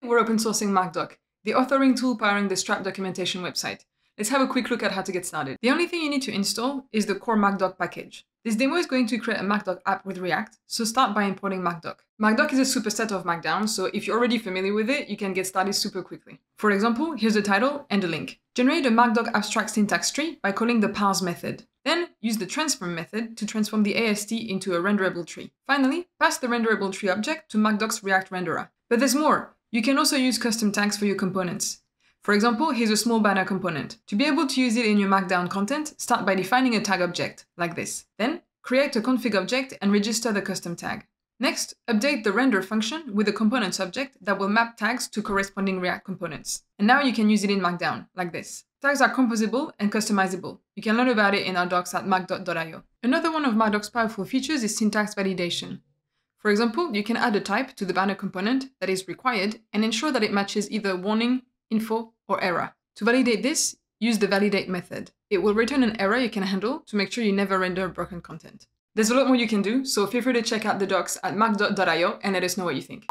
We're open sourcing MacDoc, the authoring tool powering the Stripe documentation website. Let's have a quick look at how to get started. The only thing you need to install is the core MacDoc package. This demo is going to create a MacDoc app with React, so start by importing MacDoc. MacDoc is a superset of MacDowns, so if you're already familiar with it, you can get started super quickly. For example, here's the title and the link. Generate a MacDoc abstract syntax tree by calling the parse method. Then use the transform method to transform the AST into a renderable tree. Finally, pass the renderable tree object to MacDoc's React renderer. But there's more! You can also use custom tags for your components. For example, here's a small banner component. To be able to use it in your MacDown content, start by defining a tag object, like this. Then, create a config object and register the custom tag. Next, update the render function with a components object that will map tags to corresponding React components. And now you can use it in MacDown, like this. Tags are composable and customizable. You can learn about it in our docs at markdoc.io. Another one of MacDoc's powerful features is syntax validation. For example, you can add a type to the banner component that is required and ensure that it matches either warning, info, or error. To validate this, use the validate method. It will return an error you can handle to make sure you never render broken content. There's a lot more you can do, so feel free to check out the docs at markdoc.io and let us know what you think.